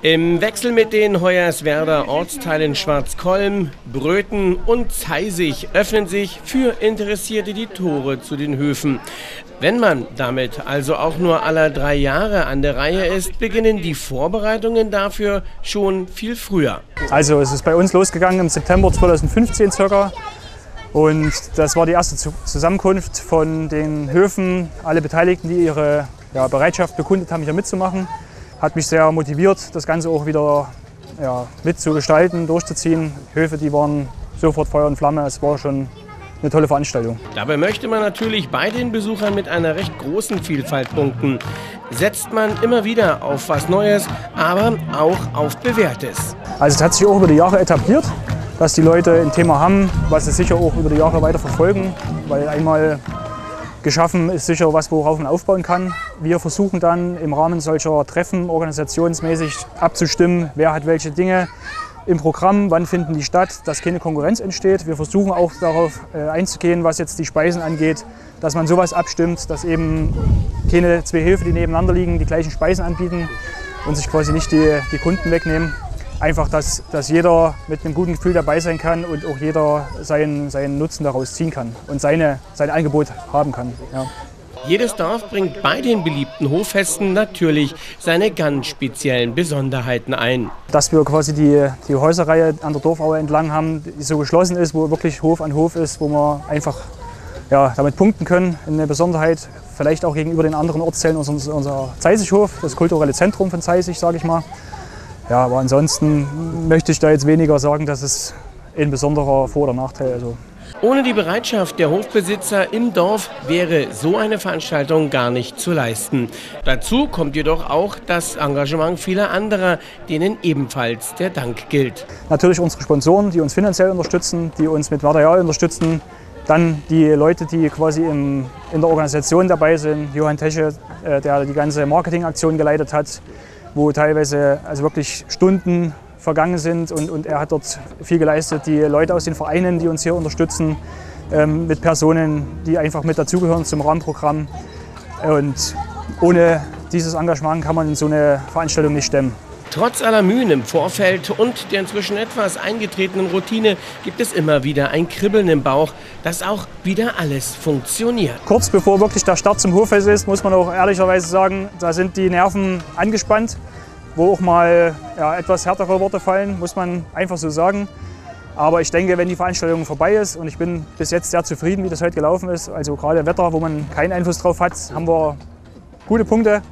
Im Wechsel mit den Hoyerswerder Ortsteilen Schwarzkolm, Bröthen und Zeißig öffnen sich für Interessierte die Tore zu den Höfen. Wenn man damit also auch nur alle 3 Jahre an der Reihe ist, beginnen die Vorbereitungen dafür schon viel früher. Also es ist bei uns losgegangen im September 2015 circa. Und das war die erste Zusammenkunft von den Höfen, alle Beteiligten, die ihre Bereitschaft bekundet haben, hier mitzumachen. Hat mich sehr motiviert, das Ganze auch wieder mitzugestalten, durchzuziehen. Die Höfe, die waren sofort Feuer und Flamme, es war schon eine tolle Veranstaltung. Dabei möchte man natürlich bei den Besuchern mit einer recht großen Vielfalt punkten. Setzt man immer wieder auf was Neues, aber auch auf Bewährtes. Also es hat sich auch über die Jahre etabliert, dass die Leute ein Thema haben, was sie sicher auch über die Jahre weiter verfolgen, weil einmal geschaffen ist sicher was, worauf man aufbauen kann. Wir versuchen dann im Rahmen solcher Treffen organisationsmäßig abzustimmen, wer hat welche Dinge im Programm, wann finden die statt, dass keine Konkurrenz entsteht. Wir versuchen auch darauf einzugehen, was jetzt die Speisen angeht, dass man sowas abstimmt, dass eben keine 2 Höfe, die nebeneinander liegen, die gleichen Speisen anbieten und sich quasi nicht die Kunden wegnehmen. Einfach, dass jeder mit einem guten Gefühl dabei sein kann und auch jeder seinen Nutzen daraus ziehen kann und sein Angebot haben kann. Ja. Jedes Dorf bringt bei den beliebten Hoffesten natürlich seine ganz speziellen Besonderheiten ein. Dass wir quasi die Häuserreihe an der Dorfauer entlang haben, die so geschlossen ist, wo wirklich Hof an Hof ist, wo wir einfach damit punkten können. Eine Besonderheit vielleicht auch gegenüber den anderen Ortsteilen, unser Zeißighof, das kulturelle Zentrum von Zeißig, sage ich mal. Ja, aber ansonsten möchte ich da jetzt weniger sagen, dass es ein besonderer Vor- oder Nachteil ist. Also. Ohne die Bereitschaft der Hofbesitzer im Dorf wäre so eine Veranstaltung gar nicht zu leisten. Dazu kommt jedoch auch das Engagement vieler anderer, denen ebenfalls der Dank gilt. Natürlich unsere Sponsoren, die uns finanziell unterstützen, die uns mit Material unterstützen. Dann die Leute, die quasi in der Organisation dabei sind. Johann Tesche, der die ganze Marketingaktion geleitet hat, wo teilweise also wirklich Stunden vergangen sind und er hat dort viel geleistet. Die Leute aus den Vereinen, die uns hier unterstützen, mit Personen, die einfach mit dazugehören zum Rahmenprogramm. Und ohne dieses Engagement kann man so eine Veranstaltung nicht stemmen. Trotz aller Mühen im Vorfeld und der inzwischen etwas eingetretenen Routine gibt es immer wieder ein Kribbeln im Bauch, dass auch wieder alles funktioniert. Kurz bevor wirklich der Start zum Hoffest ist, muss man auch ehrlicherweise sagen, da sind die Nerven angespannt, wo auch mal etwas härtere Worte fallen, muss man einfach so sagen. Aber ich denke, wenn die Veranstaltung vorbei ist, und ich bin bis jetzt sehr zufrieden, wie das heute gelaufen ist, also gerade im Wetter, wo man keinen Einfluss drauf hat, haben wir gute Punkte.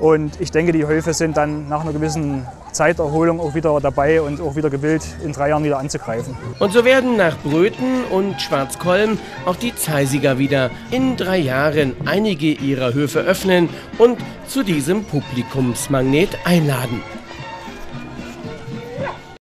Und ich denke, die Höfe sind dann nach einer gewissen Zeiterholung auch wieder dabei und auch wieder gewillt, in 3 Jahren wieder anzugreifen. Und so werden nach Bröthen und Schwarzkolm auch die Zeisiger wieder in 3 Jahren einige ihrer Höfe öffnen und zu diesem Publikumsmagnet einladen.